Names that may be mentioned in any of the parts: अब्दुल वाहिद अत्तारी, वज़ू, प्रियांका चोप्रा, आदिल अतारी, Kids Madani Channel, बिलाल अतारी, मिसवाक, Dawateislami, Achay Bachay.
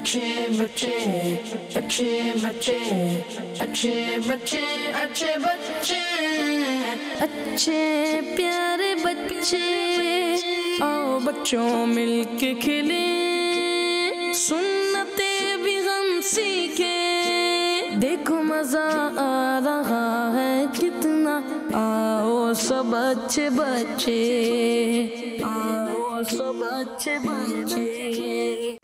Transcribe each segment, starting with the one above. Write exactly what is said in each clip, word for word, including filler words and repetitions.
अच्छे बच्चे अच्छे बच्चे अच्छे बच्चे अच्छे बच्चे अच्छे प्यारे बच्चे आओ बच्चों मिलके खेले सुन्नते भी हम सीखे देखो मजा आ रहा है कितना आओ सब अच्छे बच्चे आओ सब अच्छे बच्चे।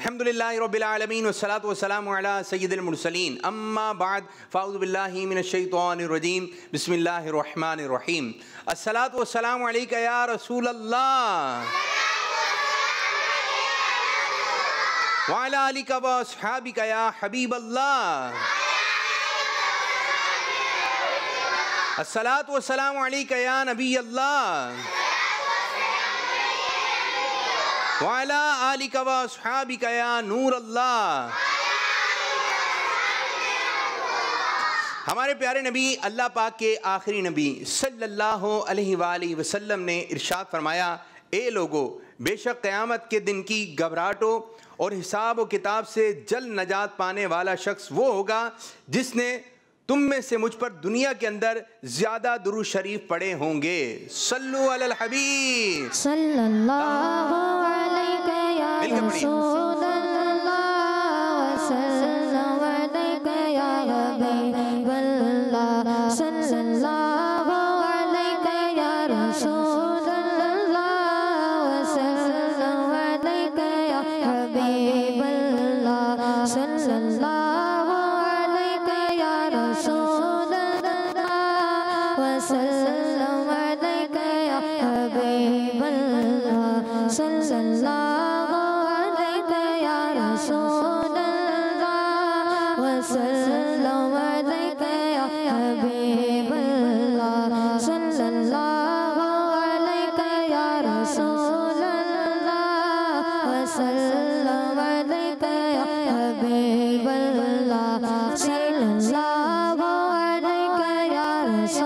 अल्हम्दुलिल्लाहि रब्बिल आलमीन वस्सलातु वस्सलामु अला सय्यिदिल मुरसलीन अम्मा बाद फ़ाऊज़ु बिल्लाहि मिनश शैतानिर रजीम बिस्मिल्लाहिर रहमानिर रहीम। अस्सलातु वस्सलामु अलैका या रसूलल्लाह व अला आलिका व अस्हाबिका या हबीबल्लाह। अस्सलातु वस्सलामु अलैका या नबीयल्लाह वाला आलिका व अस्हाबिका या नूर अल्लाह। हमारे प्यारे नबी अल्लाह पाक के आखिरी नबी सल्लल्लाहु अलैहि वाली वसल्लम ने इरशाद फरमाया, ए लोगो बेशक क़यामत के दिन की घबराहटों और हिसाब व किताब से जल नजात पाने वाला शख्स वो होगा जिसने तुम में से मुझ पर दुनिया के अंदर ज़्यादा दुरूद शरीफ पढ़े होंगे। सल्लु अलल हबीब सल्लल्लाहु अलैहि या रसूलल्लाह सल्लल्लाहु अलैहि या हबीबल्लाह सल्लल्लाहु अलैहि या रसूलल्लाह सल्लल्लाहु अलैहि या हबीबल्लाह सल्लल्लाहु सल्लल्लाहु अलैहि या रसूलल्लाह सल्लल्लाहु अलैहि या हबीबल्लाह सल्लल्लाहु अलैहि या रसूलल्लाह सल्लल्लाहु अलैहि या हबीबल्लाह सल्लल्लाहु अलैहि या रसूलल्लाह सल्लल्लाहु अलैहि या हबीबल्लाह सल्लल्लाहु अलैहि या रसूलल्लाह सल्लल्लाहु अलैहि या हबीबल्लाह सल्लल्लाहु अलैहि या रसूलल्लाह सल्लल्लाहु अलैहि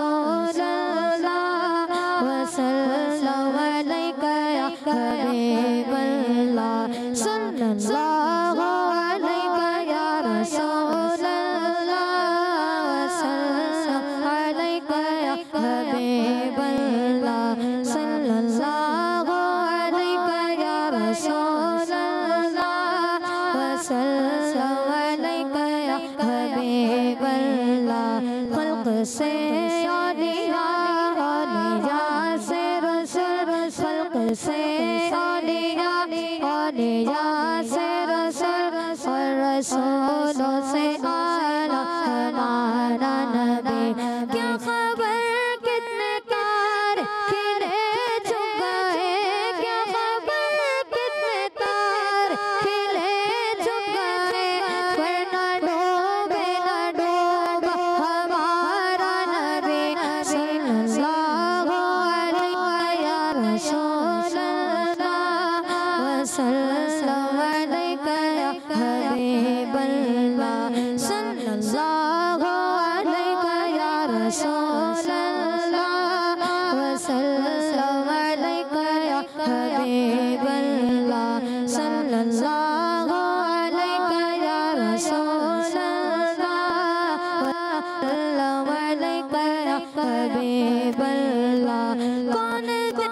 या हबीबल्लाह। खल्क़ से औलिया औलिया से खल्क़ से औलिया औलिया से रसूल और रसूलों से आला हमारा नबी। क्या खबर कितने तार खिले चुप गए क्या खबर कितने तार खिले चुप गए वरना डूबे ना डूबा हमारा नबी। सल्लल्लाहु अलैहि या रसूल सल्लल्लाहु अलैहि या हबीबल्लाह सल्लल्लाहु अलैहि या रसूलल्लाह सल्लल्लाहु अलैहि या हबीबल्लाह सल्लल्लाहु अलैहि या रसूलल्लाह सल्लल्लाहु अलैहि या हबीबल्लाह। कौन कौन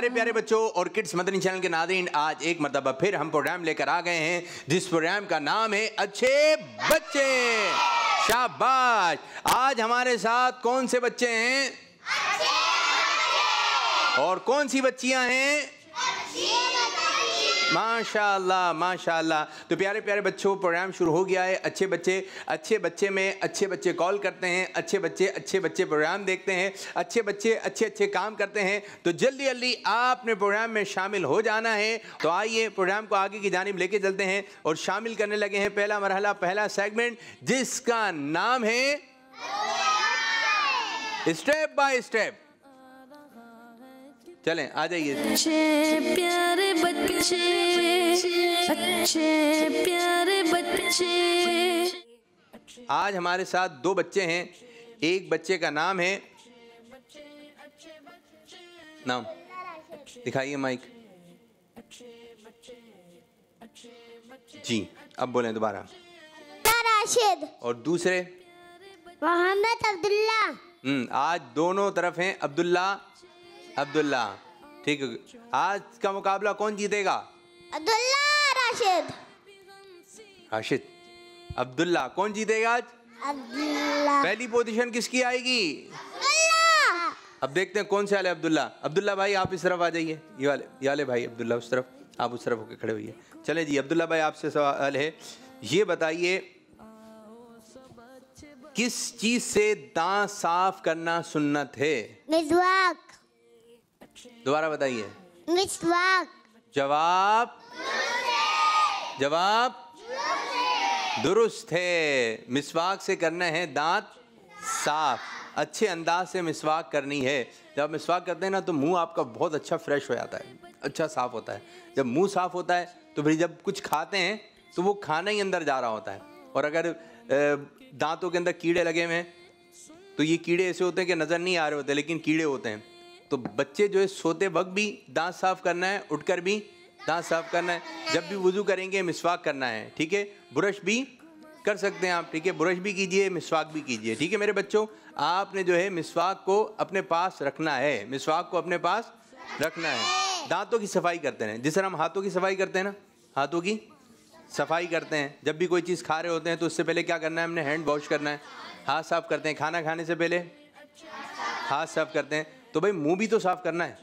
प्यारे प्यारे बच्चों और किड्स मदनी चैनल के नाज़रीन, आज एक मरतबा फिर हम प्रोग्राम लेकर आ गए हैं जिस प्रोग्राम का नाम है अच्छे बच्चे। शाबाश। आज हमारे साथ कौन से बच्चे हैं? अच्छे बच्चे। और कौन सी बच्चियां हैं? माशाल्लाह माशाल्लाह। तो प्यारे प्यारे बच्चों, प्रोग्राम शुरू हो गया है। अच्छे बच्चे अच्छे बच्चे में अच्छे बच्चे कॉल करते हैं, अच्छे बच्चे अच्छे बच्चे प्रोग्राम देखते हैं, अच्छे बच्चे अच्छे अच्छे काम करते हैं। तो जल्दी जल्दी आपने प्रोग्राम में शामिल हो जाना है। तो आइए प्रोग्राम को आगे की जानिब लेके चलते हैं और शामिल करने लगे हैं पहला मरहला, पहला सेगमेंट जिसका नाम है स्टेप बाय स्टेप। चलें, आ जाइए। अच्छे प्यारे बच्चे, अच्छे प्यारे बच्चे। आज हमारे साथ दो बच्चे हैं। एक बच्चे का नाम है, नाम दिखाइए माइक जी, अब बोलें दोबारा। राशिद। और दूसरे मोहम्मद अब्दुल्ला। हम्म, आज दोनों तरफ हैं अब्दुल्ला अब्दुल्ला। ठीक है, आज का मुकाबला कौन जीतेगा? अब्दुल्ला राशिद। राशिद अब्दुल्ला। कौन जीतेगा आज? अब्दुल्ला। पहली पोजीशन किसकी आएगी? अब्दुल्ला। अब देखते हैं कौन से वाले अब्दुल्ला। अब्दुल्ला भाई आप इस तरफ आ जाइए, ये वाले ये वाले भाई अब्दुल्ला उस तरफ, आप उस तरफ होकर खड़े होइए। चले जी अब्दुल्ला भाई, आपसे सवाल है, ये बताइए किस चीज से दांत साफ करना सुन्नत है? मिज़वाक। दोबारा बताइए। मिसवाक। जवाब जवाब दुरुस्त है। मिसवाक से करना है दांत साफ, अच्छे अंदाज से मिसवाक करनी है। जब आप मिसवाक करते हैं ना तो मुंह आपका बहुत अच्छा फ्रेश हो जाता है, अच्छा साफ होता है। जब मुंह साफ होता है तो फिर जब कुछ खाते हैं तो वो खाना ही अंदर जा रहा होता है। और अगर दांतों के अंदर कीड़े लगे हुए हैं तो ये कीड़े ऐसे होते हैं कि नज़र नहीं आ रहे होते, लेकिन कीड़े होते हैं। तो बच्चे जो है सोते वक्त भी दांत साफ करना है, उठकर भी दांत साफ करना है, जब भी वुजू करेंगे मिसवाक करना है। ठीक है, ब्रश भी कर सकते हैं आप। ठीक है, ब्रश भी कीजिए, मिसवाक भी कीजिए। ठीक है मेरे बच्चों, आपने जो है मिसवाक को अपने पास रखना है, मिसवाक को अपने पास रखना है। दांतों की सफाई करते हैं जिस तरह हम हाथों की सफाई करते हैं ना, हाथों की सफाई करते हैं। जब भी कोई चीज़ खा रहे होते हैं तो उससे पहले क्या करना है, हमने हैंड वॉश करना है, हाथ साफ करते हैं। खाना खाने से पहले हाथ साफ करते हैं। तो भाई मुंह भी तो साफ करना है,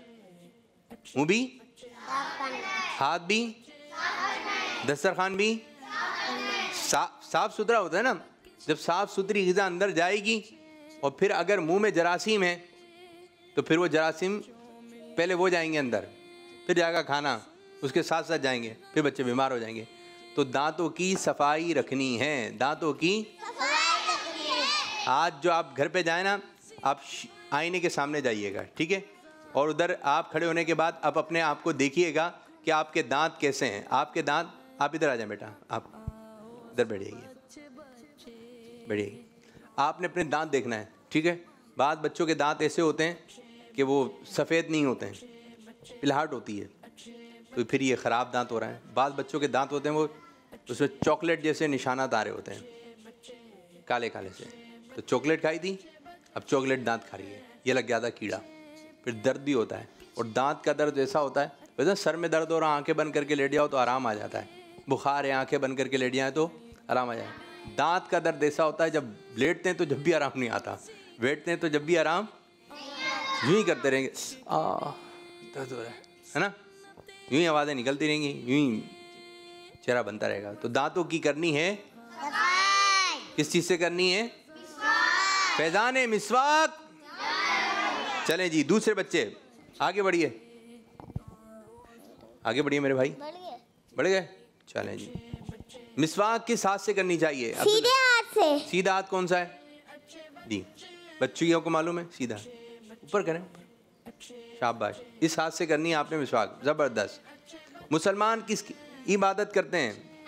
मुंह भी, हाथ भी, दस्तरखान भी। साफ साफ सुथरा होता है ना। जब साफ सुथरी ग़िज़ा अंदर जाएगी और फिर अगर मुंह में जरासीम है तो फिर वो जरासीम पहले वो जाएंगे अंदर, फिर जाएगा खाना, उसके साथ साथ जाएंगे, फिर बच्चे बीमार हो जाएंगे। तो दांतों की सफाई रखनी है, दांतों की। आज जो आप घर पे जाए ना, आप आईने के सामने जाइएगा, ठीक है, और उधर आप खड़े होने के बाद आप अपने आप को देखिएगा कि आपके दांत कैसे हैं, आपके दांत। आप इधर आ जाए बेटा, आप इधर बैठ जाइए, बैठ जाइए। आपने अपने दांत देखना है, ठीक है। बाद बच्चों के दांत ऐसे होते हैं कि वो सफ़ेद नहीं होते हैं, पिलहाट होती है, तो फिर ये ख़राब दांत हो रहा है। बाद बच्चों के दांत होते हैं वो उसमें चॉकलेट जैसे निशाना तारे होते हैं, काले काले से। तो चॉकलेट खाई थी, अब चॉकलेट दांत खा रही है, ये लग गया था कीड़ा, फिर दर्द भी होता है। और दांत का दर्द ऐसा होता है वैसे सर में दर्द हो रहा, आंखें बंद करके लेट जाओ तो आराम आ जाता है। बुखार है, आंखें बंद करके लेट जाए तो आराम आ जाए। दांत का दर्द ऐसा होता है जब लेटते हैं तो जब भी आराम नहीं आता, बैठते हैं तो जब भी आराम यूँ ही करते रहेंगे, आ दर्द हो रहा है है ना, यूँ ही आवाज़ें निकलती रहेंगी, यूँ ही चेहरा बनता रहेगा। तो दांतों की करनी है, किस चीज़ से करनी है? फैजाने मिसवाक। चलें जी दूसरे बच्चे, आगे बढ़िए, आगे बढ़िए मेरे भाई, बढ़ गए। चलें जी, मिसवाक किस हाथ से करनी चाहिए? सीधे हाथ से। सीधा हाथ कौन सा है जी? बच्चों को मालूम है, सीधा ऊपर करें, शाबाश, इस हाथ से करनी है आपने मिसवाक। जबरदस्त। मुसलमान किसकी इबादत करते हैं?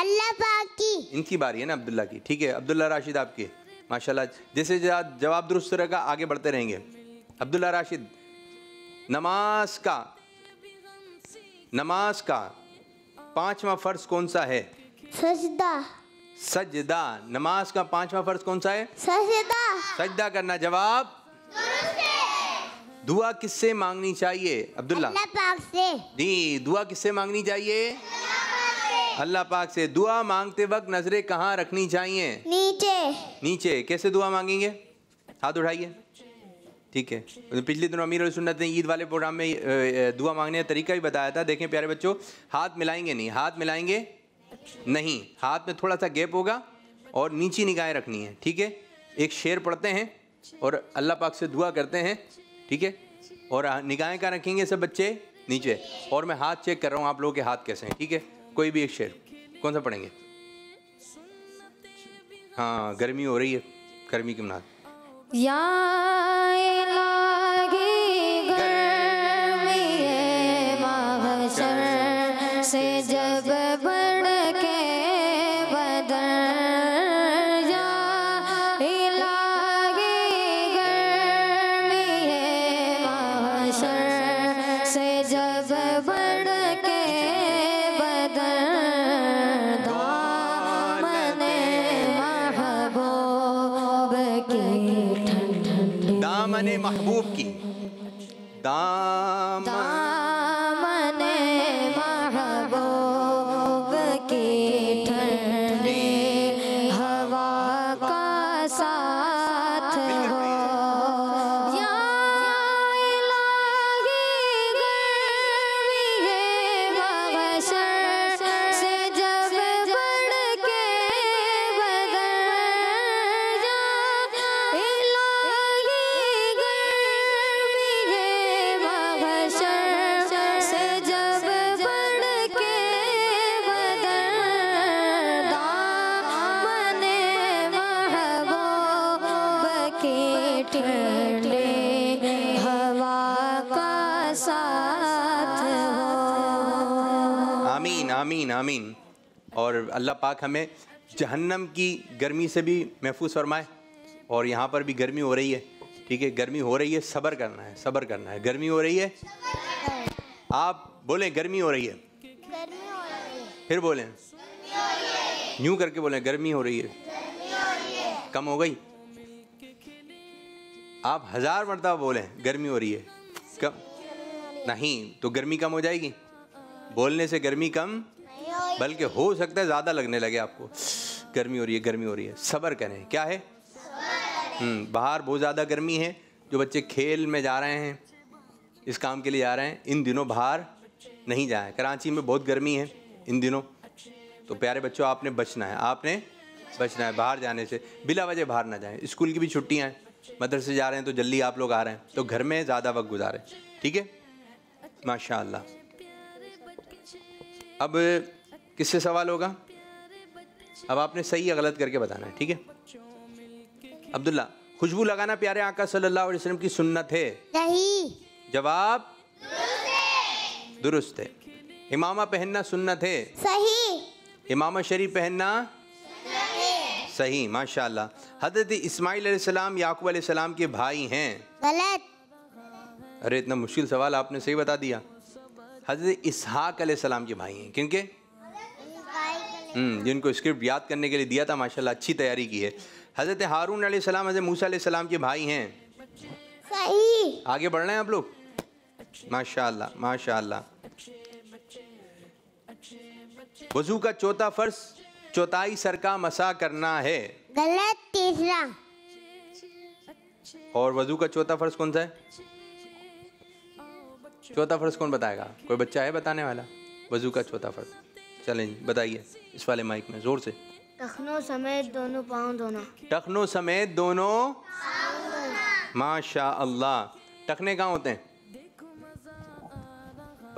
अल्लाह पाक की। इनकी बारी है ना अब्दुल्ला की, ठीक है। अब्दुल्ला राशिद आपकी, माशाल्लाह। जैसे जवाब दुरुस्त रहेगा आगे बढ़ते रहेंगे। अब्दुल्ला राशिद, नमाज का नमाज का पांचवा फर्ज कौन सा है? सजदा। सजदा। नमाज का पांचवा फर्ज कौन सा है? सजदा। सजदा करना। जवाब दुआ किससे मांगनी चाहिए अब्दुल्ला? अल्लाह पाक से। जी, दुआ किससे मांगनी चाहिए? अल्लाह पाक से। दुआ मांगते वक्त नजरें कहाँ रखनी चाहिए? नीचे। नीचे कैसे दुआ मांगेंगे? हाथ उठाइए। ठीक है, पिछले दिनों अमीर सुन्नत ने ईद वाले प्रोग्राम में दुआ मांगने का तरीका भी बताया था। देखें प्यारे बच्चों, हाथ मिलाएंगे नहीं, हाथ मिलाएंगे नहीं, हाथ में थोड़ा सा गैप होगा और नीची निगाहें रखनी है। ठीक है, एक शेर पढ़ते हैं और अल्लाह पाक से दुआ करते हैं। ठीक है, और निगाहें कहाँ रखेंगे सब बच्चे? नीचे। और मैं हाथ चेक कर रहा हूँ आप लोगों के हाथ कैसे हैं। ठीक है, कोई भी एक शेर कौन सा पढ़ेंगे? हाँ, गर्मी हो रही है, गर्मी के मना या इलाही गर्मी है महशर से जब बढ़ के बदर, या इलाही गर्मी है महशर से जब बढ़ के बदर, दामने महबूब की दामने महबूब की, दाम दामने महबूब की ठंडी हवा का साथ हो, या इलाही गर्मी है महशर से जब बढ़ के बदर, या आमीन आमीन आमीन। और अल्लाह पाक हमें जहन्नम की गर्मी से भी महफूज फरमाए। और यहाँ पर भी गर्मी हो रही है। ठीक है, गर्मी हो रही है, सब्र करना है, सब्र करना है। गर्मी हो रही है, आप बोलें गर्मी हो रही है, फिर बोलें, यूँ करके बोलें गर्मी हो रही है। कम हो गई? आप हज़ार मरतबा बोलें गर्मी हो रही है, कम नहीं तो गर्मी कम हो जाएगी? बोलने से गर्मी कम बल्कि हो सकता है ज़्यादा लगने लगे आपको। गर्मी हो रही है, गर्मी हो रही है, सब्र करें। क्या है? बाहर बहुत ज़्यादा गर्मी है। जो बच्चे खेल में जा रहे हैं, इस काम के लिए जा रहे हैं, इन दिनों बाहर नहीं जाएं। कराची में बहुत गर्मी है इन दिनों। तो प्यारे बच्चों, आपने बचना है, आपने बचना है बाहर जाने से। बिला वजह बाहर ना जाएँ। स्कूल की भी छुट्टियाँ हैं, मदरसे जा रहे हैं तो जल्दी आप लोग आ रहे हैं, तो घर में ज़्यादा वक्त गुजारें। ठीक है, माशाअल्लाह। अब किससे सवाल होगा? अब आपने सही या गलत करके बताना है। ठीक है अब्दुल्ला, खुशबू लगाना प्यारे आका सल्लल्लाहु अलैहि वसल्लम की सुन्नत है? नहीं। जवाब दुरुस्त है। इमामा पहनना सुन्नत है? सही। इमामा शरीफ पहनना सही। माशाल्लाह। हजरत इस्माइल अलैहिस्सलाम याकूब अलैहिस्सलाम के भाई हैं? गलत। अरे इतना मुश्किल सवाल आपने सही बता दिया। हज़रत इसहाक़ अलैहिस्सलाम के भाई हैं? किनके? जिनको स्क्रिप्ट याद करने के लिए दिया था, माशाल्लाह अच्छी तैयारी की है। हज़रत हारून अलैहिस्सलाम हज़रत मूसा अलैहिस्सलाम के भाई हैं? सही। आगे बढ़ रहे हैं आप लोग, माशाल्लाह माशाल्लाह। वज़ू का चौथा फर्ज चौथाई सर का मसा करना है? गलत। तीसरा। और वज़ू का चौथा फर्ज कौन सा है? चौथा फर्ज कौन बताएगा? कोई बच्चा है बताने वाला? वजू का चौथा फर्ज, चलें बताइए इस वाले माइक में जोर से। टखनों समेत दोनों पाँव धोना। टखनों समेत दोनों, माशाअल्लाह। टखने कहाँ होते हैं?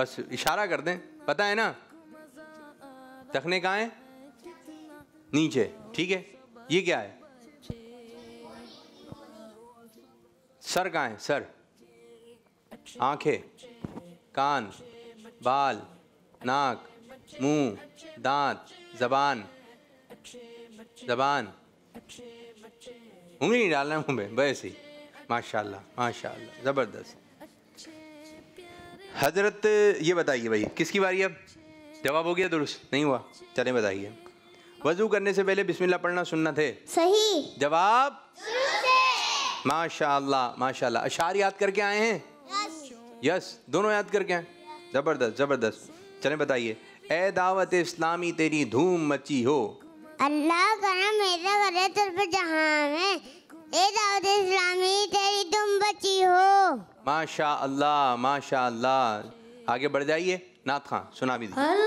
बस इशारा कर दें, पता है ना टखने कहाँ हैं? नीचे। ठीक है, ये क्या है? सर कहाँ है? सर, आँखें, कान, बाल, नाक, मुंह, दांत, जबान, जबान, उंगली नहीं डालना मुंह में, बस ही। माशाल्लाह माशाल्लाह, ज़बरदस्त। हजरत ये बताइए भाई, किसकी बारी अब? जवाब हो गया दुरुस्त नहीं हुआ, चलें बताइए। वजू करने से पहले बिस्मिल्लाह पढ़ना सुन्नत है? सही। जवाब माशाल्लाह माशाल्लाह। अशआर याद करके आए हैं? यस, दोनों याद करके हैं। जबरदस्त जबरदस्त। चलें बताइए, ए दावत इस्लामी तेरी धूम मची हो, अल्लाह करा मेरा करे तुर्फ जहां में, ए दावत इस्लामी तेरी धूम मची हो। माशा अल्लाह माशा अल्लाह। आगे बढ़ जाइए, नाथ खां सुना भी दीजिए।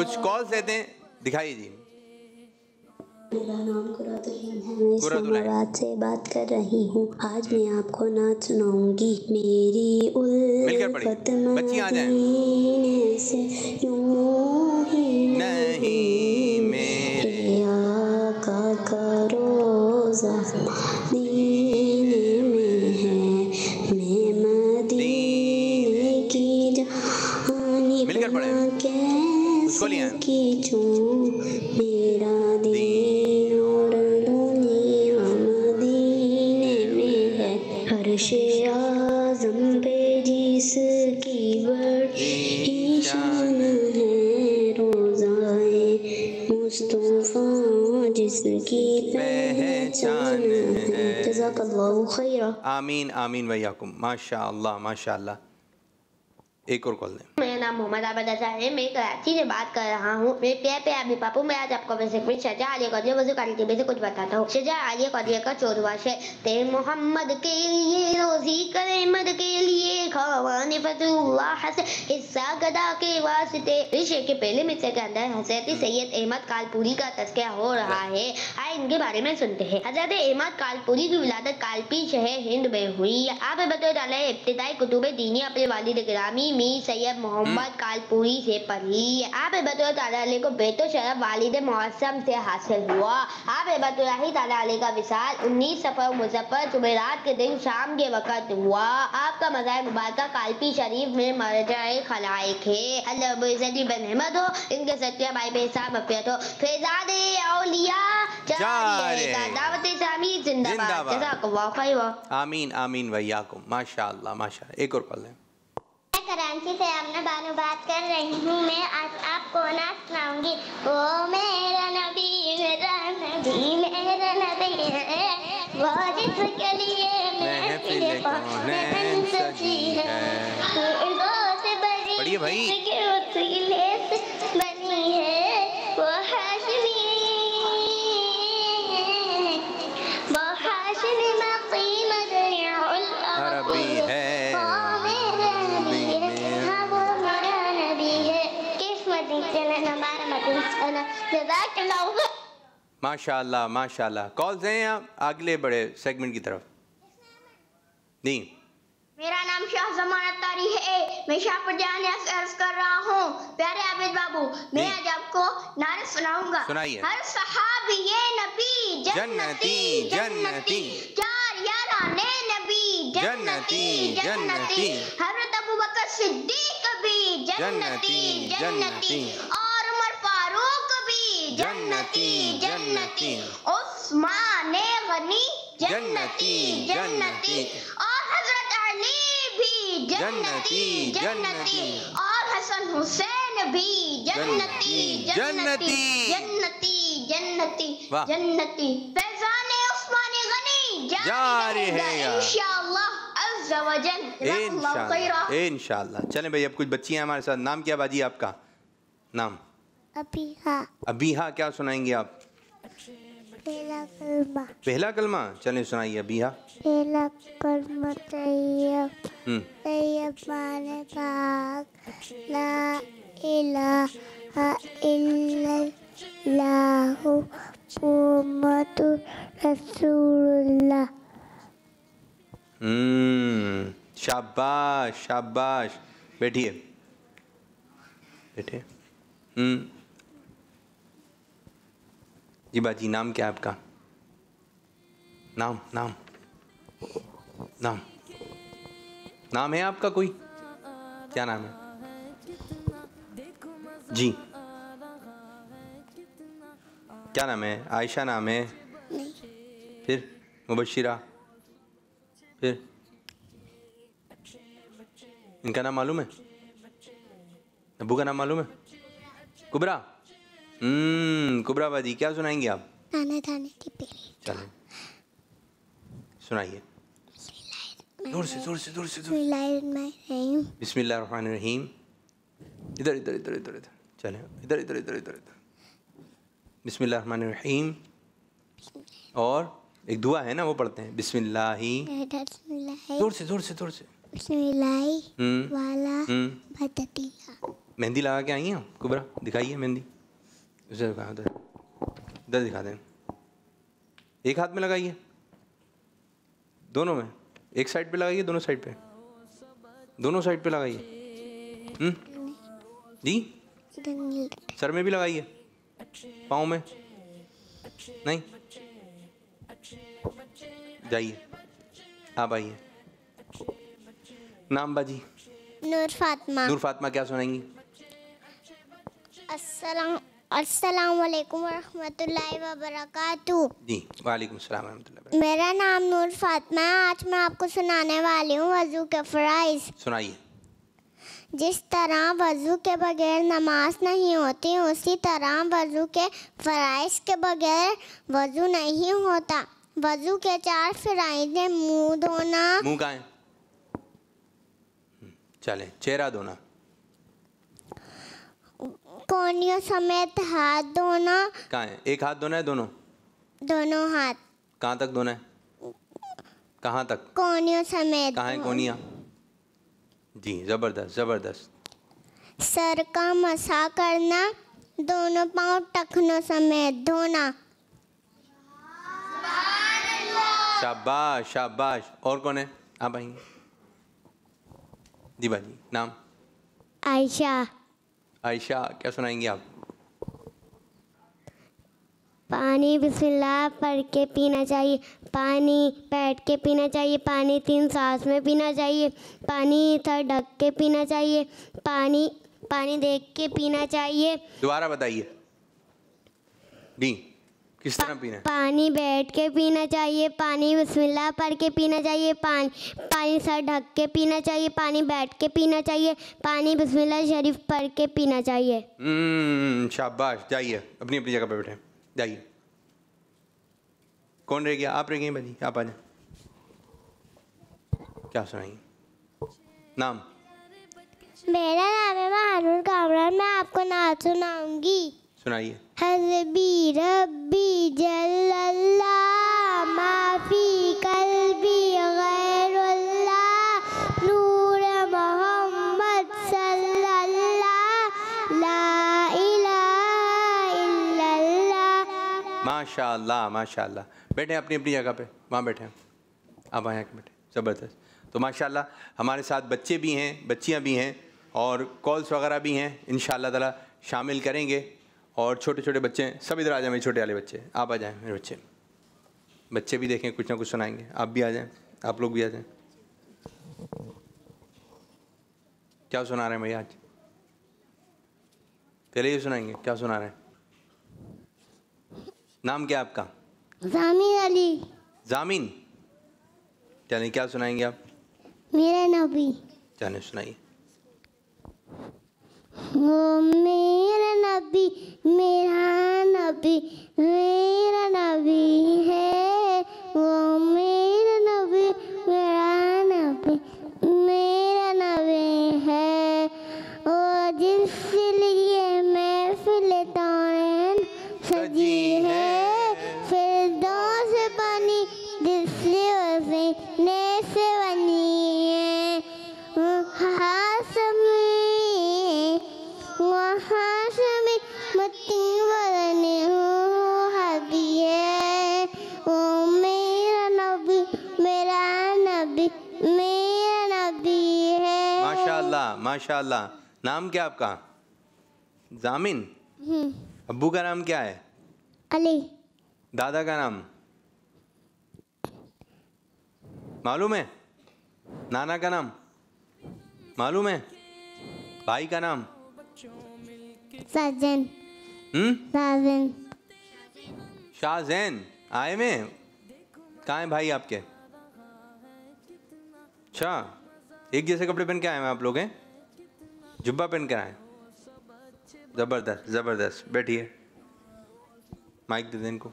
कुछ कॉल्स लेते हैं, दिखाइए जी। मेरा नाम कुरातुल है, मैं से बात कर रही हूँ। आज मैं आपको नाच सुनाऊंगी। मेरी उल्फत मदीने से यूं ही नहीं, मेरे आका का रोजा मदीने में है, मैं मदीने की जानी बना के की जो मेरा दीन और दुनिया मदीने में है। अर्शे आज़म पे जिसकी बड़ी शान है, रोज़ाए मुस्तफ़ा जिसकी पहचान है। जज़ाकल्लाहु खैरा। आमीन आमीन वैयाकुम। माशा अल्लाह माशा अल्लाह। एक और कॉल दें। मेरा नाम मोहम्मद आबाद है, मैं कराची से बात कर रहा हूँ। मेरे प्यार प्यार अभी पापू, मैं आज आपको शजा आलिया कौदिया वजू के में से कुछ बताता हूँ। शजा आलिया कौदिया का चोरवाश है। तेरे मोहम्मद के लिए रोजी करेमद के लिए खवाने फतुल्लाह हस हिस्सा गदा के वास्ते। इस शेर के पहले मिसरे के अंदर हजरत सैयद अहमद कालपुरी का तस्करा हो रहा है। आए इनके बारे में सुनते हैं। हजरत अहमद कालपुरी की विलादत कालपी शहर हिंद में हुई। आप बतौर इब्तिदाई कुतुब दीनी अपने वालिद गिरामी मी सैयद मोहम्मद कालपुरी से पढ़ी। आप बतौर ताला अली को बेतो शरफ वालिद मौसम से हासिल हुआ। आप बतौर ताला अली का विसाल उन्नीस सफर मुजफ्फर जुमेरात के दिन शाम के वक़्त हुआ। आपका मज़ार मुबारक कालपी शरीफ में मरजाए खलाइक है। अल्लाह रब्बुल बन रहमत हो, इनके सत्या भाई पे हिसाब अफियत हो। फैजाद औलिया जारी है, दावत इस्लामी जिंदाबाद। जज़ाकल्लाहु खैरा। आमीन आमीन वैयाकुम। माशाअल्लाह माशाअल्लाह। एक और कॉल है। कराची से आमना बानो बात कर रही हूँ। मैं आज आपको नाच सुनाऊंगी। ओ मेरा नबी मेरा नबी मेरा नबी है, वो जिसके लिए महफिल कौनैन सजी है, वो से बड़ी उसकी उसकी लेस बनी है, वो हाशमी वो हाशमी मक़ीम दरियाउल अरबी है। माशाल्लाह माशाल्लाह। कॉल्स हैं आप, अगले बड़े सेगमेंट की तरफ। जी मेरा नाम शाह जमानत तारी है, मैं शाहपुरजान अर्ज कर रहा हूँ। प्यारे आबिद बाबू, मैं आज आपको नारे सुनाऊंगा। सुनाइए। हर सहाबी ये नबी जन्नती जन्नती, चार याराने नबी जन्नती जन्नती, हज़रत अबू बकर सिद्दीक भी जन्नती जन्नती, और उमर फारूक भी जन्नती जन्नती, उस्मान गनी जन्नती जन्नती, और हजरत अली भी जन्नती जन्नती, और हसन हुसैन भी जन्नती जन्नती जन्नती जन्नती जन्नती, फैजाने उस्मानी गनी जारी है इंशाअल्लाह अज़्ज़ा वजल। इंशाअल्लाह इंशाअल्लाह। चलें भाई, अब कुछ बच्ची हैं हमारे साथ। नाम क्या बाजी आपका? नाम अबीहा। अबीहा क्या सुनाएंगे आप? पहला कलमा। पहला कलमा, चलें सुनाइए अबीहा। पहला कलमा तैयब तैयब माने पाक, ला इलाहा इल्लल्लाह मुहम्मदुर रसूलुल्लाह। शाबाश शाबाश। बैठिए बैठिए। जी बाजी, नाम क्या है आपका? नाम नाम नाम नाम है आपका कोई? क्या नाम है जी? क्या नाम है? आयशा नाम है। फिर मुबशिरा, फिर इनका नाम मालूम है? अबू का नाम मालूम है? कुबरा। हम्म कुबरा बाजी, क्या सुनाएंगी आप? नाना दाने की पहेली। चलो सुनाइए जोर से जोर से जोर से। बिस्मिल्लाहिर्रहमानिर्रहीम। इधर इधर इधर इधर इधर चले, इधर इधर इधर इधर इधर। बिस्मिल्लाहिर्रहमानिर्रहीम। और एक दुआ है ना, वो पढ़ते हैं बिस्मिल्लाही। जोर से जोर से जोर से। मेहंदी लगा के आई हैं कुबरा? दिखाइए मेहंदी। उसे दिखा, उधर उधर दिखा दें। एक हाथ में लगाइए, दोनों में, एक साइड पे लगाइए, दोनों साइड पे, दोनों साइड पे लगाइए। हम्म जी, सर में भी लगाइए, पाँव में नहीं। जाइए आप, आइए। नाम बाजी? नूर फातिमा। नूर फातिमा क्या सुनाएंगी? अस्सलाम अस्सलाम वालेकुम रहमतुल्लाहि व बरकातहू। जी वालेकुम सलाम रहमतुल्लाहि व बरकातहू। मेरा नाम नूर फातिमा है। आज मैं आपको सुनाने वाली हूँ वज़ू के फ़राइज़। सुनाइए। जिस तरह वज़ू के बगैर नमाज नहीं होती, उसी तरह वज़ू के फ़राइज़ के बगैर वज़ू नहीं होता। वज़ू के चार फ़राइज़ हैं: मुँह धोना, मुँह का है चले, चेहरा धोना, कोनियों समेत हाथ धोना। कहाँ है? एक हाथ धोना है, दोनों दोनों हाथ। कहाँ तक धोना है? कहाँ तक? कोनियों समेत। कहाँ है कोनिया? जी जबरदस्त जबरदस्त। सर का मसा करना, दोनों पाँव टखनों समेत धोना। शाबाश शाबाश। और कौन है? आप आएंगे जी बाजी। नाम? आयशा। आयशा क्या सुनाएंगी आप? पानी बिस्मिल्लाह पढ़ के पीना चाहिए, पानी बैठ के पीना चाहिए, पानी तीन सांस में पीना चाहिए, पानी थर ढक के पीना चाहिए, पानी पानी देख के पीना चाहिए। दोबारा बताइए जी, किस तरह पीना? पानी बैठ के पीना चाहिए, पानी बिस्मिल्लाह पढ़ के पीना चाहिए, पानी पानी सर ढक के पीना चाहिए, पानी बैठ के पीना चाहिए, पानी बिस्मिल्लाह शरीफ पढ़ के पीना चाहिए। शाबाश। जाइए, अपनी अपनी जगह पे बैठे, जाइए। कौन रह गया? आप रह गए भाजी, आप आ जाए। क्या सुनाइए? नाम? मेरा नाम है महानूर कामरान। मैं आपको नाच सुनाऊंगी। सुनाइए। हज़बी रब्बी जल्लल्लाह, माफ़ी कल्बी गैरुल्लाह, नूर मोहम्मद सल्लल्लाह, ला इलाहा इल्लल्लाह। माशाल्लाह माशाल्लाह। बैठे अपनी अपनी जगह पे, वहाँ बैठे हैं आप, यहाँ बैठे। ज़बरदस्त। तो माशाल्लाह हमारे साथ बच्चे भी हैं, बच्चियाँ भी हैं, और कॉल्स वगैरह भी हैं, इंशाल्लाह ताला शामिल करेंगे। और छोटे छोटे बच्चे हैं, सब इधर आ जाए। मेरे छोटे वाले बच्चे, आप आ जाएं। मेरे बच्चे बच्चे भी देखें, कुछ ना कुछ सुनाएंगे। आप भी आ जाएं, आप लोग भी आ जाएं। क्या सुना रहे हैं भैया आज? पहले ये सुनाएंगे, क्या सुना रहे हैं? नाम क्या आपका? जामिन अली। जामिन चलिए, क्या सुनाएंगे आप? मेरा नबी। चलिए सुनाइए। वो मेरा नबी, मेरा नबी, मेरा नबी है, वो मेरा नबी, मेरा नबी, मेरा नबी है। वो जिसलिए महफिल तौरात सजी है, फिरदौस बनी जिसलिए उसे नेस बनी है। वहाँ शमी मती बने हूँ हबी है, वो मेरा नबी, मेरा नबी, माशाल्लाह। नाम क्या आपका? जामिन। अब्बू का नाम क्या है? अली। दादा का नाम मालूम है? नाना का नाम मालूम है? भाई का नाम? साजन। साजन। शाहजैन। आए में कहाँ है भाई आपके? अच्छा, एक जैसे कपड़े पहन के आए हैं आप लोग? हैं, जुब्बा पहन कर आए? ज़बरदस्त ज़बरदस्त। बैठिए, माइक दे दें इनको।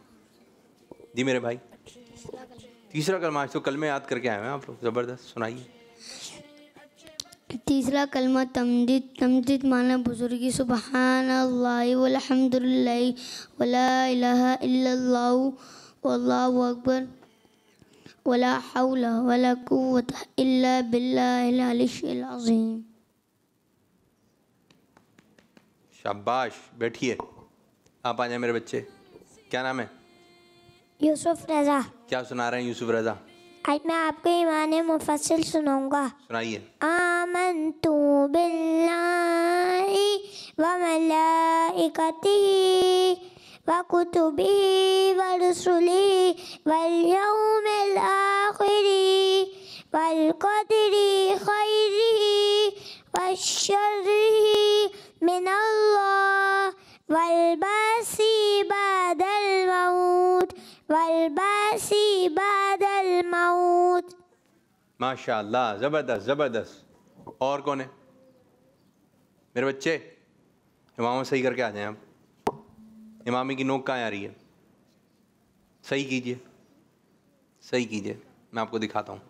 जी मेरे भाई, तीसरा कलमा आज तो कल में याद करके आए हैं आप लोग। ज़बरदस्त, सुनाइए। तीसरा कलमा तमदीद। तमदीद माना बुजुर्गी। सुबहान अल्लाह वल्हम्दुलिल्लाह वला इलाहा इल्लल्लाह वल्लाहु अकबर वला हौला वला कुव्वता इल्ला बिल्लाहिल अलिय्यिल अज़ीम। शाबाश, बैठिए। आप आ जाए मेरे बच्चे। क्या नाम है? यूसुफ रजा। क्या सुना रहे हैं यूसुफ रजा? आज मैं आपको ईमान मुफस्सिल सुनाऊंगा। सुनाइए। आमन्तु बिल्लाहि व मलाइकतिहि व कुतुबिहि व रुसुलिहि वल यौमिल आखिरि वल क़दरि खैरिहि व शर्रिहि मिनल्लाह वल बासी बदल मऊत वलबासी बादल मौत। माशाल्लाह, ज़बरदस्त ज़बरदस्त। और कौन है मेरे बच्चे? इमाम सही करके आ जाएं आप। इमामी की नोक कहाँ आ रही है? सही कीजिए, सही कीजिए, मैं आपको दिखाता हूँ।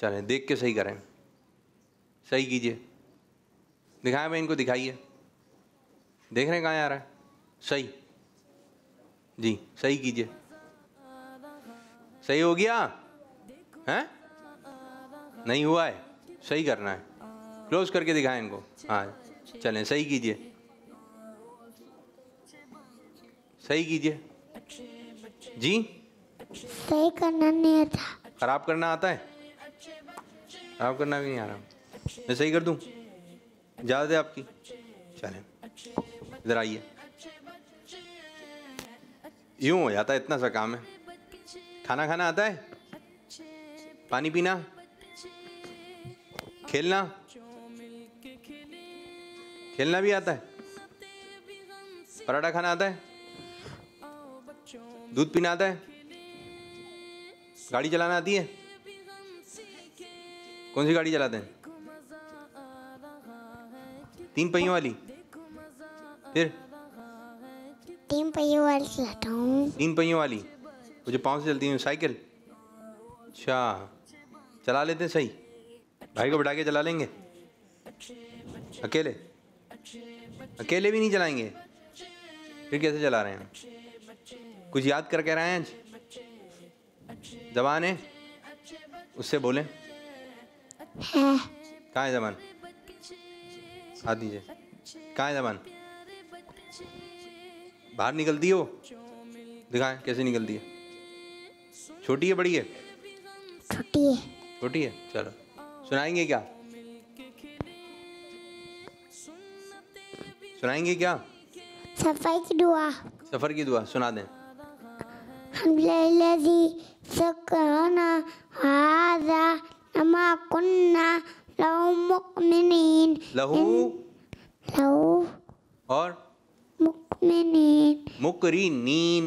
चलें, देख के सही करें। सही कीजिए। दिखाएं मैं इनको, दिखाइए। देख रहे हैं कहाँ आ रहा है? सही जी, सही कीजिए। सही हो गया है? नहीं हुआ है, सही करना है। क्लोज करके दिखाएं इनको। हाँ, चलें, सही कीजिए, सही कीजिए। जी, सही करना नहीं आता। खराब करना आता है? खराब करना भी नहीं आ रहा। मैं सही कर दूं? इजाज़त है आपकी? चलें, इधर आइए। यूँ हो जाता है, इतना सा काम है। खाना खाना आता है? पानी पीना? खेलना? खेलना भी आता है? पराठा खाना आता है? दूध पीना आता है? गाड़ी चलाना आती है? कौन सी गाड़ी चलाते हैं? तीन पहियों वाली? फिर तीन पहियों वाली चलाता हूँ। तीन पहियों वाली, वो जो पाँव से चलती है? साइकिल? अच्छा, चला लेते हैं। सही। भाई को बिठा के चला लेंगे? अकेले? अकेले भी नहीं चलाएंगे? फिर कैसे चला रहे हैं? कुछ याद करके आ रहे हैं आज? जबान है, उससे बोलें। कहाँ है जबान? हाथ दीजिए। कहाँ है जबान? बाहर निकलती हो? दिखाएं कैसे निकलती है। छोटी है, बड़ी है? छोटी है। छोटी है, चलो। सुनाएंगे क्या? सुनाएंगे क्या? सफर की दुआ। सफर की दुआ सुना दें। लहू लहू और मुकरीनीन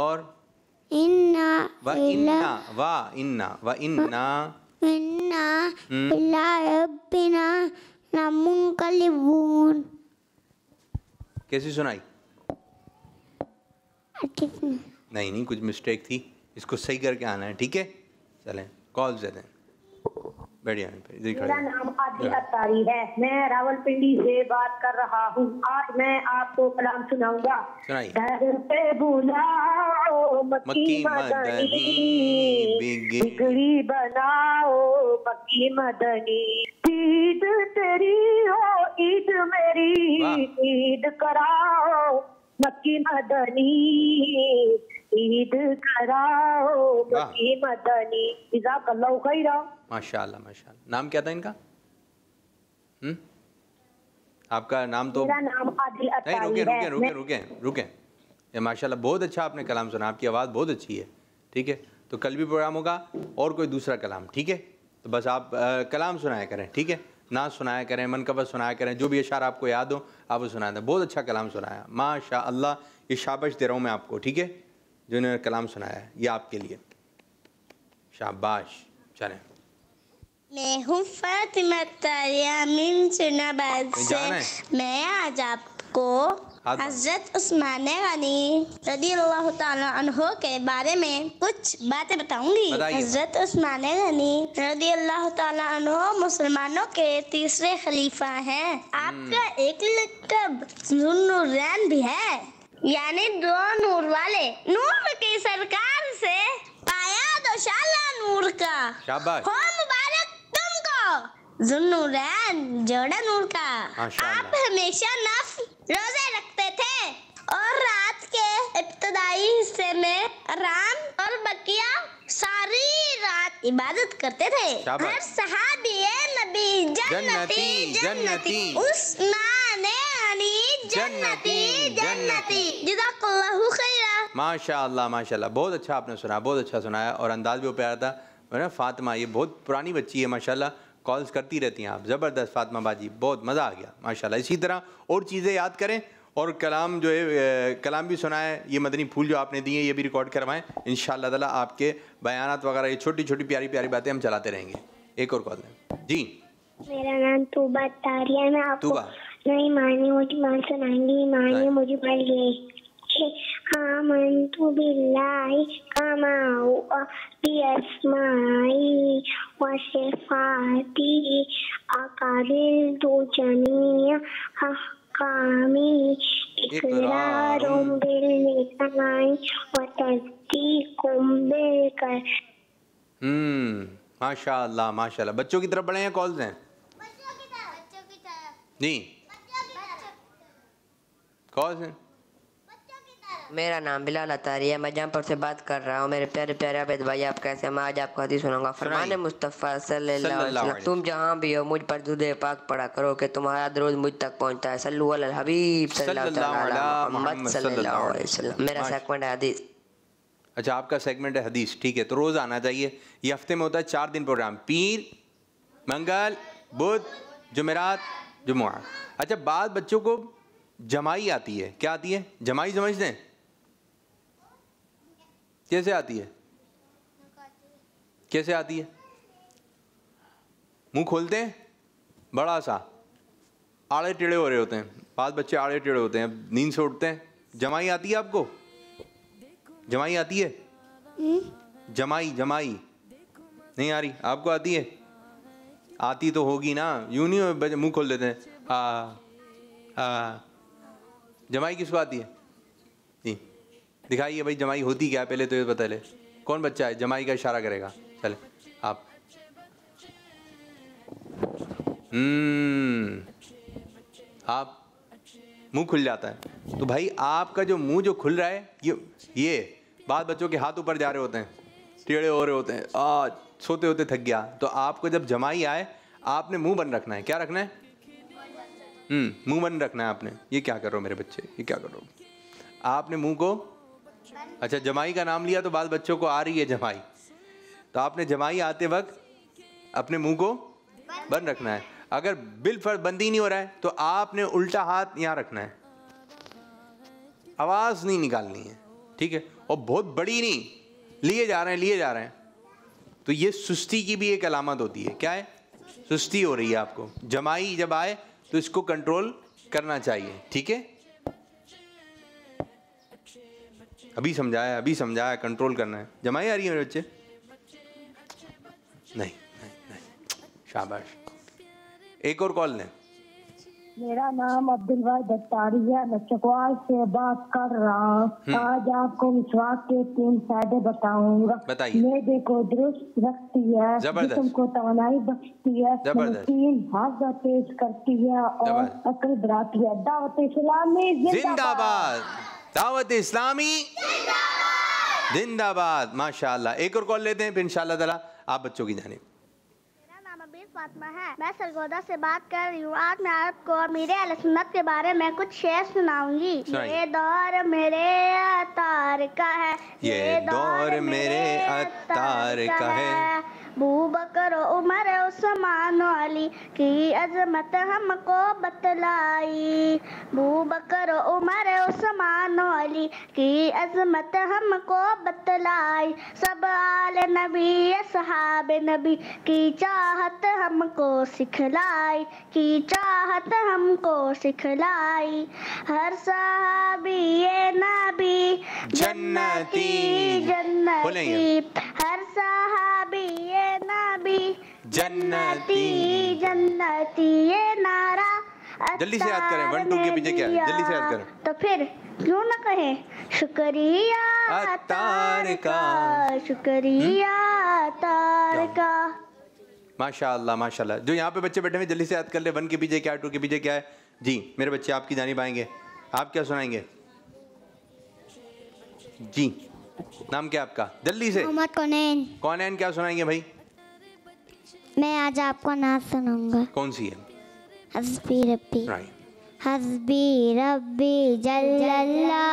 और इन्ना व इन्ना व इन्ना व इन्ना इन्ना इला रब्बिना लमुनकलिबून। कैसी सुनाई? नहीं नहीं, कुछ मिस्टेक थी, इसको सही करके आना है, ठीक है? चलें, कॉल दे दें। बढ़िया। मेरा नाम आदिल अतारी है, मैं रावलपिंडी से बात कर रहा हूँ। आज मैं आपको कलाम सुनाऊंगा। घर पे बुलाओ मक्की मदनी, बिगड़ी बनाओ मक्की मदनी, ईद तेरी हो ईद मेरी, ईद कराओ मक्की मदनी, ईद कराओ मदनी माशाल्लाह माशाल्लाह। नाम क्या था इनका? हम्म आपका नाम? तो मेरा नाम आदिल अत्तारी। रुके रुके रुके रुके रुके ये माशाल्लाह बहुत अच्छा आपने कलाम सुना, आपकी आवाज़ बहुत अच्छी है। ठीक है तो कल भी प्रोग्राम होगा और कोई दूसरा कलाम, ठीक है? तो बस आप आ, कलाम सुनाया करें, ठीक है ना? सुनाया करें, मन कबा सुनाया करें, जो भी अशार आपको याद हो आप वो सुनाया। बहुत अच्छा कलाम सुनाया माशाल्लाह, ये शाबाश दे रहा हूँ मैं आपको, ठीक है? जो इन्होंने कलाम सुनाया है ये आपके लिए शाबाश। चलें मैं हूँ फातिमा तारियामीन सुनाबाद से, मैं आज आपको हज़रत उस्मान गनी रज़ियल्लाहु ताला अन्हो के बारे में कुछ बातें बताऊंगी। हज़रत उस्मान गनी रज़ियल्लाहु ताला अन्हो मुसलमानों के तीसरे खलीफा हैं। आपका एक लक़ब ज़ुन्नूरैन भी है, यानी दो नूर वाले। नूर की सरकार से पाया दोशाला नूर का, शाबाश हो मुबारक तुमको ज़ुन्नूरैन जोड़ा नूर का। आप हमेशा नफल रोजे रखते थे और रात के इब्तदाई हिस्से में आराम और बकिया सारी रात इबादत करते थे। हर सहाबी नबी जन्नती जन्नती, उस्मान गनी जन्नती जन्नती। जज़ाकल्लाहु खैरा। माशाल्लाह माशाल्लाह, बहुत अच्छा आपने सुना, बहुत अच्छा सुनाया और अंदाज भी प्यारा था। मैंने फातिमा ये बहुत पुरानी बच्ची है माशाल्लाह, कॉल्स करती रहती हैं आप, ज़बरदस्त फातिमा बाजी, बहुत मज़ा आ गया माशाल्लाह। इसी तरह और चीज़ें याद करें और कलाम जो है कलाम भी सुनाएं। ये मदनी फूल जो आपने दिए ये भी रिकॉर्ड करवाएं इंशाअल्लाह ताला। आपके बयानात वगैरह ये छोटी छोटी प्यारी प्यारी बातें हम चलाते रहेंगे। एक और कॉल लें जी। मेरा नाम तूबा तारिया है। मैं आपको नहीं मानी मुझे मान सुनाएंगी, मानिए मुझे भर गई। आमंतु बिल्लाहि कमा हुआ बिअस्माई व सिफाती अकाबिल दो जनिया हकामी इकरारुम बिल्लिसानी व तस्दीकुम बिलकर। हम्म माशाल्लाह माशाल्लाह। बच्चों की तरफ बढ़े हैं कॉल्स हैं नहीं कॉल्स हैं। मेरा नाम बिलाल अतारी है, मैं जमपुर से बात कर रहा हूँ। मेरे प्यारे प्यारे अबैद भाई आप कैसे हैं? मैं आज आपको हदीस सुनाऊंगा। फरमान मुस्तफ़ा सल्लल्लाहु अलैहि वसल्लम, तुम जहाँ भी हो मुझ पर दुरूद पाक पढ़ा करो कि तुम्हारा दुरूद मुझ तक पहुँचता है। सल्लल्लाहु अलल हबीब सल्लल्लाहु अलैहि वसल्लम। मेरा सेगमेंट है हदीस। अच्छा आपका सेगमेंट है हदीस, ठीक है? तो रोज़ आना चाहिए। ये हफ्ते में होता है चार दिन प्रोग्राम, पीर मंगल बुध जुमेरात जुम्मा। अच्छा बाद बच्चों को जमाई आती है, क्या आती है? जमाई समझते हैं कैसे आती है? कैसे आती है? मुंह खोलते हैं बड़ा सा, आड़े टेढ़े हो रहे होते हैं, पाँच बच्चे आड़े टेढ़े होते हैं, नींद से उठते हैं। जमाई आती है आपको? जमाई आती है? जमाई जमाई नहीं आ रही आपको? आती है? आती तो होगी ना, यूं नहीं मुंह खोल देते हैं। आ, आ, जमाई किसको आती है? दिखाइए भाई जमाई होती क्या? पहले तो ये बता ले कौन बच्चा है जमाई का इशारा करेगा। चले आप हम्म आप मुंह खुल जाता है तो भाई आपका जो मुंह जो खुल रहा है ये ये बाद बच्चों के हाथ ऊपर जा रहे होते हैं, टेढ़े हो रहे होते हैं, आ सोते होते थक गया। तो आपको जब जमाई आए आपने मुंह बंद रखना है। क्या रखना है? हम्म मुंह बंद रखना है आपने। ये क्या कर रहे हो मेरे बच्चे, ये क्या कर रहे हो? आपने मुँह को, अच्छा जमाई का नाम लिया तो बाद बच्चों को आ रही है जमाई, तो आपने जमाई आते वक्त अपने मुंह को बंद रखना है। अगर बिलफर्ज बंद ही नहीं हो रहा है तो आपने उल्टा हाथ यहाँ रखना है, आवाज़ नहीं निकालनी है, ठीक है? और बहुत बड़ी नहीं, लिए जा रहे हैं लिए जा रहे हैं तो ये सुस्ती की भी एक अलामत होती है। क्या है? सुस्ती हो रही है आपको। जमाई जब आए तो इसको कंट्रोल करना चाहिए, ठीक है? अभी समझाया अभी समझाया कंट्रोल करना है। जमाई आ रही है मेरे बच्चे? नहीं नहीं नहीं शाबाश। एक और कॉल लें। मेरा नाम अब्दुल वाहिद अत्तारी है, मैं चकवाल से बात कर रहा हूँ। आज आपको मिसवाक के तीन फायदे बताऊंगा। मेदे को दुरुस्त रखती है, जिस्म को तवानाई बख्शती है, तीन हादसा पेश करती है और अकल बढ़ाती है। दावत इस्लामी जिंदाबाद। दावत इस्लामी जिंदाबाद। जिंदाबाद माशाल्लाह। एक और कॉल लेते हैं फिर इंशाल्लाह ताला आप बच्चों की जानिब। मेरा नाम अबीर फातिमा है, मैं सरगोदा से बात कर रही हूँ। आज मैं आपको मेरे अहले सुन्नत के बारे में कुछ शेर सुनाऊंगी। ये दौर मेरे अतार का है, ये दौर मेरे अतार का है, अबू बकर उमर उस्मान अली की अजमत हमको बतलाई, अबू बकर उमर उस्मान अली की अजमत हमको बतलाई, सब आले नबी सहाबे नबी की चाहत हमको सिखलाई, की चाहत हमको सिखलाई, हर सहाबी ये नबी जन्नती जन्नती, हर सहाबी ये नबी जन्नती जन्नती, ये नारा जल्दी से याद करें। वन टू के पीछे क्या है जल्दी से याद करें, तो फिर क्यों ना कहें शुक्रिया अतार का, शुक्रिया अतार का। माशाल्लाह माशाल्लाह। जो यहाँ पे बच्चे बैठे हैं जल्दी से याद कर ले, वन के पीछे क्या है, टू के पीछे क्या है। जी मेरे बच्चे आपकी जानिब आएंगे, आप क्या सुनाएंगे? जी नाम क्या आपका? जल्दी से। मोहम्मद कौनैन। कौनैन क्या सुनाएंगे भाई? मैं आज आपको नात सुनाऊंगा। कौन सी है? हस्बी रब्बी। राइट। हस्बी रब्बी जल्लल्लाह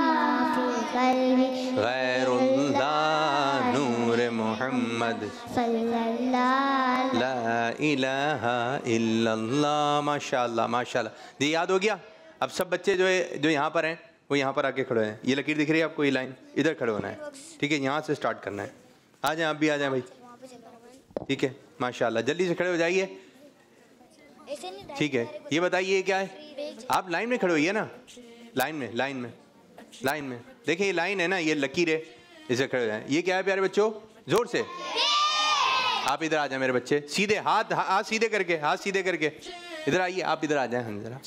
माफी कल्बी गैरुल्लाह नूर मोहम्मद सल्लल्लाह ला इलाहा इल्लल्लाह। माशाल्लाह माशाल्लाह। जी याद हो गया? अब सब बच्चे जो है जो यहाँ पर हैं वो यहाँ पर आके खड़े हैं। ये लकीर दिख रही है आपको, ये लाइन इधर खड़े होना है, ठीक है? यहाँ से स्टार्ट करना है। आ जाएं आप भी, आ जाएं भाई, ठीक है? माशाल्लाह जल्दी से खड़े हो जाइए, ठीक है? ये बताइए क्या है? आप लाइन में खड़े होइए ना, लाइन में लाइन में लाइन में। देखिए ये लाइन है ना, ये लकीर है, इसे खड़े हो जाएं। ये क्या है प्यारे बच्चों? जोर से आप इधर आ जाएं मेरे बच्चे, सीधे हाथ हाथ सीधे करके, हाथ सीधे करके इधर आइए, आप इधर आ जाएं। हम जरा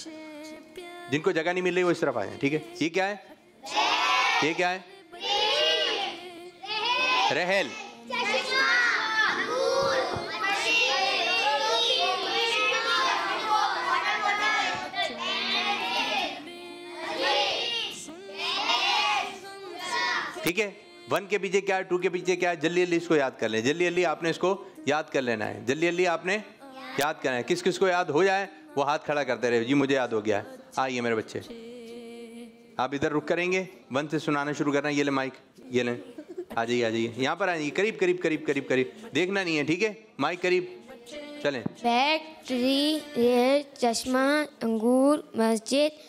जिनको जगह नहीं मिल रही वो इस तरफ आ जाए, ठीक है? ये क्या है? ये क्या है? रहल, ठीक है? वन के पीछे क्या है, टू के पीछे क्या है, जल्दी जल्दी इसको याद कर लें। जल्दी जल्दी आपने इसको याद कर लेना है, जल्दी जल्दी आपने याद करना है। किस किस को याद हो जाए वो हाथ खड़ा करते रहे। जी मुझे याद हो गया है। आइए मेरे बच्चे, आप इधर रुक करेंगे, वन से सुनाना शुरू करना। ये ले माइक, ये ले, आ जाइए आ जाइए, यहाँ पर आ जाइए, करीब करीब करीब करीब करीब, देखना नहीं है, ठीक है? माइक करीब चलें। फैक्ट्री, रेल, चश्मा, अंगूर, मस्जिद,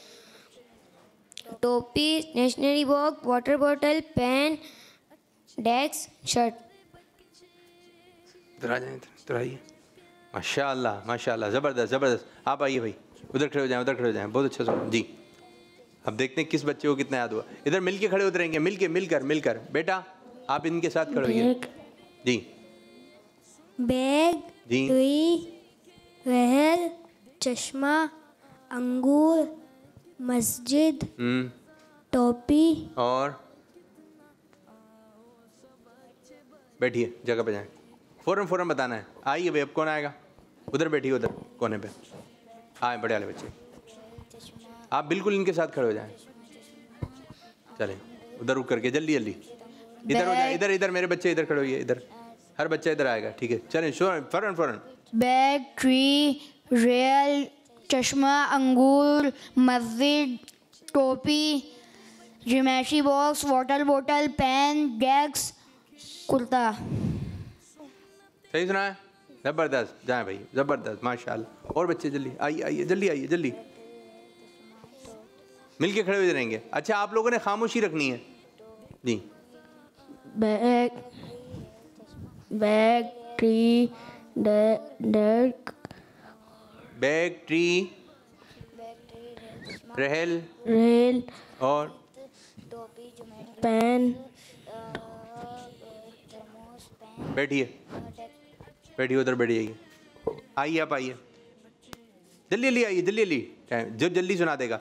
टोपी, stationery box, water bottle, pen, desk, shirt. इधर आ जाए, इधर आइए। माशाल्लाह माशाल्लाह, ज़बरदस्त ज़बरदस्त। आप आइए भाई, उधर खड़े हो जाएं, उधर खड़े हो जाएं, बहुत अच्छा सुन। जी अब देखते हैं किस बच्चे को कितना याद हुआ। इधर मिलके खड़े उतरेंगे, मिलके मिलकर मिलकर। बेटा आप इनके साथ खड़े होइए। जी बैग, जी वहल, चश्मा, अंगूर, मस्जिद, टोपी और बैठिए जगह पे, जाएं फौरन फौरन बताना है। आइए भाई, अब कौन आएगा? उधर बैठिए, उधर कोने पे आए बड़े वाले बच्चे, आप बिल्कुल इनके साथ खड़े हो जाएं। चलें उधर रुक करके, जल्दी जल्दी इधर हो जाए, इधर इधर मेरे बच्चे इधर खड़े होइए, इधर हर बच्चा इधर आएगा, ठीक है? चलें फौरन फौरन। बैग, ट्री, रेल, चश्मा, अंगूर, मस्जिद, टोपी, जमेशी बॉक्स, वाटर बोतल, पेन, डेस्क, कुर्ता। सही सुना है? ज़बरदस्त। जाए भाई ज़बरदस्त माशाल्लाह। और बच्चे जल्दी आइए आइए, जल्दी आइए, जल्दी मिलके खड़े हो जाएंगे। अच्छा आप लोगों ने खामोशी रखनी है। जी bag, bag, tree, desk, bag, tree, rail, rail और पेन। बैठिए बैठिए, उधर बैठिए। आइए आप आइए, जल्दी जल्दी आइए, जल्दी जल्दी, जो जल्दी सुना देगा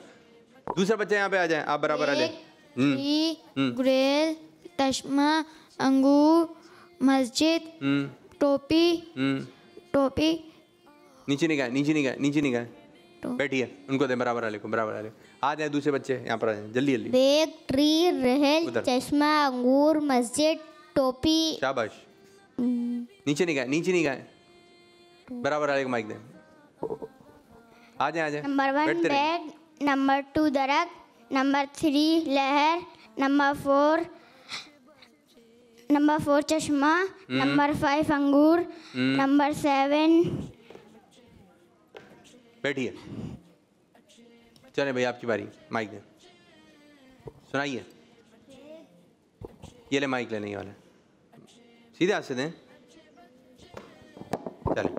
दूसरा बच्चा यहाँ पे आ जाए। आप बराबर आ जाए। रेल, चश्मा, अंगूर, मस्जिद, टोपी, टोपी नीचे नहीं गए, नीचे नहीं गए, नीचे नहीं गए। बैठिए, उनको दे बराबर वाले को, बराबर वाले। आ जाए दूसरे बच्चे यहाँ पर आ जाए जल्दी जल्दी। बैग, ट्री, रहल, चश्मा, अंगूर, मस्जिद, टोपी। शाबाश, नीचे नहीं गए, नीचे नहीं गए, बराबर आएगा माइक दे। आ जाए आ जाए। Number one bag, number two दरख्त, नंबर थ्री लहर, नंबर फोर नंबर फोर चश्मा, नंबर फाइव अंगूर, नंबर सेवन। बैठिए, चले भाई आपकी बारी, माइक दे, सुनाइए। ये ले माइक लेने वाला, सीधे हाथ से दें। चले।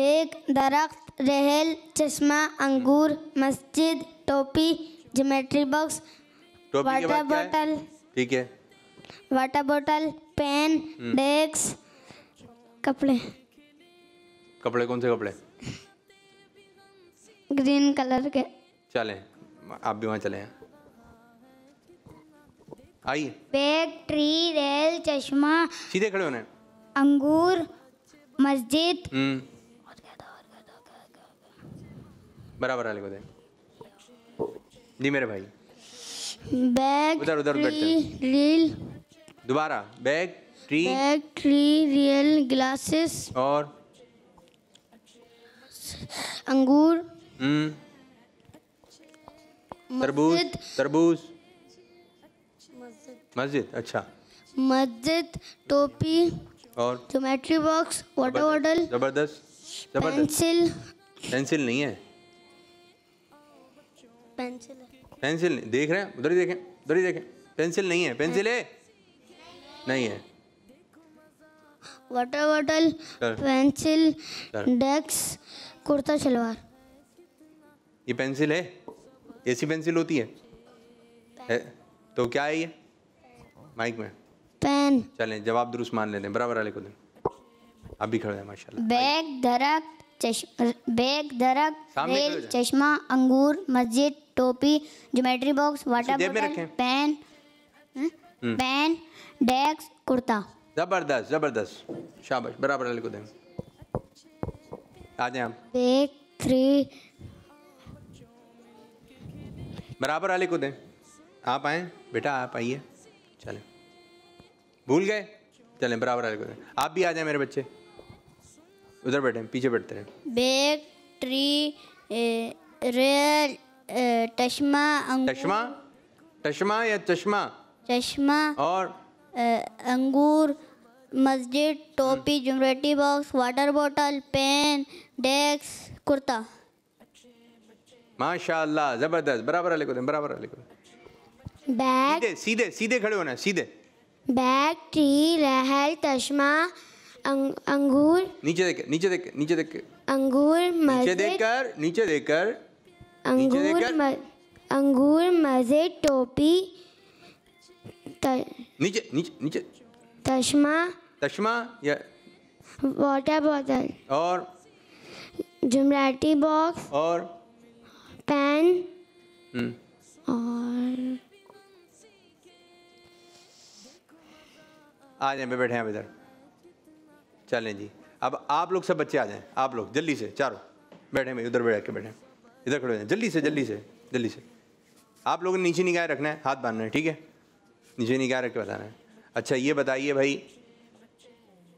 बैग, दरख्त, रहल, चश्मा, अंगूर, मस्जिद, टोपी, ज्योमेट्री बॉक्स, वाटर बोतल, ठीक है, वाटर बोतल, पेन, डेस्क, कपड़े। कपड़े कौन से कपड़े? ग्रीन कलर के। चले आप भी वहाँ चले आइए। बैग, ट्री, रेल, चश्मा, सीधे खड़े होने, अंगूर, मस्जिद, बराबर आले को दे जी मेरे भाई। बैग, उधर उधर बैठते रील, दोबारा bag, tree, bag, tree, real, glasses और अंगूर, तरबूज, तरबूज, मस्जिद, अच्छा, मस्जिद, टोपी और ज्योमेट्री बॉक्स, वाटर बॉटल। जबरदस्त जबरदस्त। पेंसिल, पेंसिल नहीं है, पेंसिल है। पेंसिल नहीं, देख रहे हैं, उधर ही देखें, उधर ही देखें। पेंसिल नहीं है, पेंसिल है नहीं है। Water bottle, pencil, desk, kurta salwar. ये पेंसिल है, ऐसी पेंसिल होती है, है। तो क्या है ये? माइक में पेन। चलें जवाब दुरुस्त मान लेते हैं, बराबर वाले को दें। आप भी खड़े हैं माशाल्लाह। बैग, दरख्त, बैग, दरख्त, रेल, चश्मा, अंगूर, मस्जिद, टोपी, ज्योमेट्री बॉक्स, वाटर बोतल, पेन, पेन, डेस्क, कुर्ता। जबरदस्त जबरदस्त, शाबाश, बराबर वाले को दें। आ जाए आप। बैग, थ्री, बराबर वाले को दें। आप आए बेटा, आप आइए। चलें, भूल गए, चलें बराबर वाले को दें। आप भी आ जाए मेरे बच्चे, उधर बैठे, पीछे बैठते रहे। बैग, ट्री, रेल, चश्मा, चश्मा चश्मा या चश्मा चश्मा और अंगूर, मस्जिद, टोपी, ज्योमेट्री बॉक्स, वाटर बोतल, पेन, डेस्क, कुर्ता। माशाल्लाह जबरदस्त, बराबर वाले को दें, बराबर वाले को दें। बैग, सीधे सीधे सीधे खड़े होना, सीधे। बैग, ट्री, रेल, चश्मा, अंग, अंगूर, नीचे देख, नीचे देख, नीचे देख, अंगूर, नीचे देखकर, नीचे देखकर, अंगूर, अंगूर, मस्जिद, टोपी, नीचे नीचे नीचे, चश्मा, चश्मा या वाटर बोतल और ज्योमेट्री बॉक्स और पेन और। आ जाए बैठे हैं इधर। चलें जी, अब आप लोग सब बच्चे आ जाएं, आप लोग जल्दी से चारों बैठे भाई, उधर बैठ के बैठे, इधर खड़े हो जाएं, जल्दी से जल्दी से जल्दी से। आप लोगों ने नीचे निगाह रखना है, हाथ बांधना है, ठीक है, नीचे निगाह रख के बताना है। अच्छा ये बताइए भाई,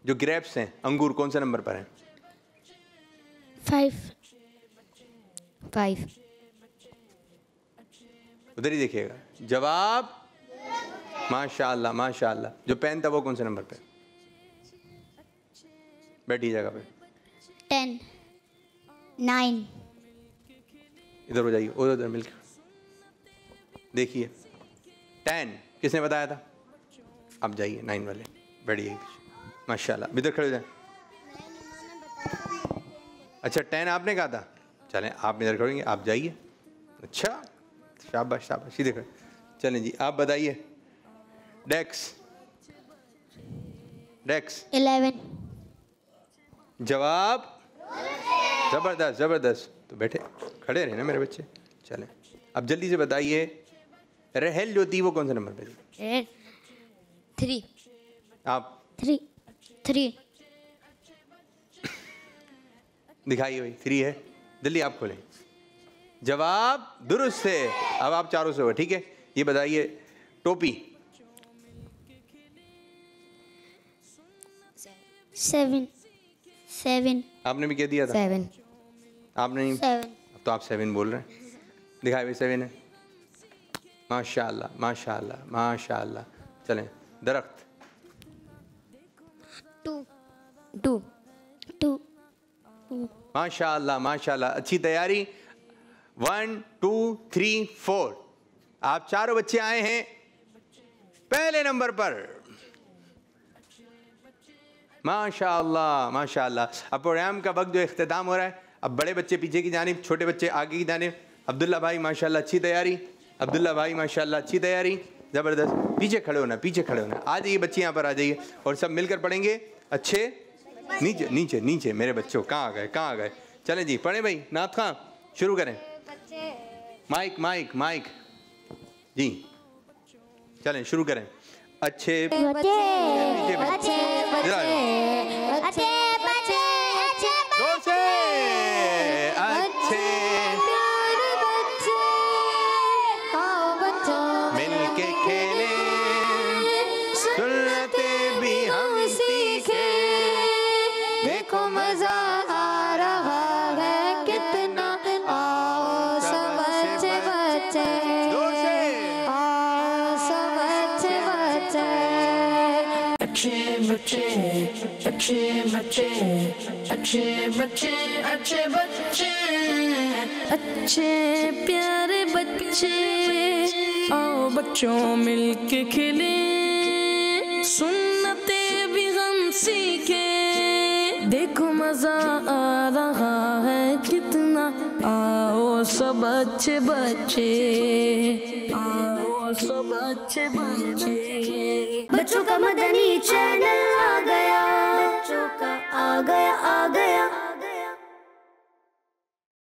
जो ग्रेप्स हैं, अंगूर कौन से नंबर पर हैं? फाइव। फाइव, उधर ही देखिएगा जवाब। माशाल्लाह माशाल्लाह। जो पेन था वो कौन से नंबर पर? बैठी जगह पे। Ten, nine. इधर हो जाइए, उधर उधर मिलकर देखिए। टेन किसने बताया था? आप जाइए नाइन वाले, बैठिए माशाल्लाह, इधर खड़े हो जाए। अच्छा टेन आपने कहा था, चलें आप इधर खड़ेंगे, आप जाइए। अच्छा शाबाश शाबाश, सीधे खड़े। चलें जी आप बताइए। Desk, desk, eleven. जवाब जबरदस्त जबरदस्त। तो बैठे खड़े रहे ना मेरे बच्चे। चलें अब जल्दी से बताइए, रहल जो थी वो कौन से नंबर पे थी? थ्री। आप? थ्री थ्री दिखाइए भाई, थ्री है, जल्दी आप खोलें। जवाब दुरुस्त है। अब आप चारों से हो, ठीक है। ये बताइए, टोपी। सेवन सेवन आपने भी क्या दिया था? सेवन आपने नहीं? सेवन। अब तो आप सेवन बोल रहे हैं, दिखाए भाई सेवन है। माशाल्लाह माशाल्लाह माशाल्लाह। चलें, दरख्त। टू टू टू माशाल्लाह माशाल्लाह, अच्छी तैयारी। वन टू थ्री फोर, आप चारों बच्चे आए हैं पहले नंबर पर। माशाल्लाह माशाल्लाह। अब प्रोग्राम का वक्त जो इख्तिताम हो रहा है, अब बड़े बच्चे पीछे की जानिब, छोटे बच्चे आगे की जानिब। अब्दुल्ला भाई माशाल्लाह अच्छी तैयारी, अब्दुल्ला भाई माशाल्लाह अच्छी तैयारी, ज़बरदस्त। पीछे खड़े होना, पीछे खड़े होना। आ जाइए बच्चे, यहाँ पर आ जाइए और सब मिलकर पढ़ेंगे। अच्छे, नीचे नीचे नीचे मेरे बच्चों। कहाँ आ गए, कहाँ आ गए? चलें जी, पढ़ें भाई। नाथ खां शुरू करें। माइक माइक माइक जी, चलें शुरू करें। अच्छे बच्चे, अच्छे बच्चे, अच्छे बच्चे, अच्छे बच्चे, अच्छे प्यारे बच्चे, आओ बच्चों मिलके खेले, सुन्नते भी हम सीखे। देखो मजा आ रहा है कितना, आओ सब अच्छे बच्चे, आओ सब अच्छे बच्चे। अच्छे बच्चे, अच्छे बच्चे, अच्छे बच्चे, अच्छे बच्चे, अच्छे प्यारे बच्चे, आओ बच्चों मिलके खेले, सुन्नते भी हम सीखे। देखो मजा आ रहा है कितना, आओ सब अच्छे बच्चे, आओ सब अच्छे बच्चे। बच्चों का मदनी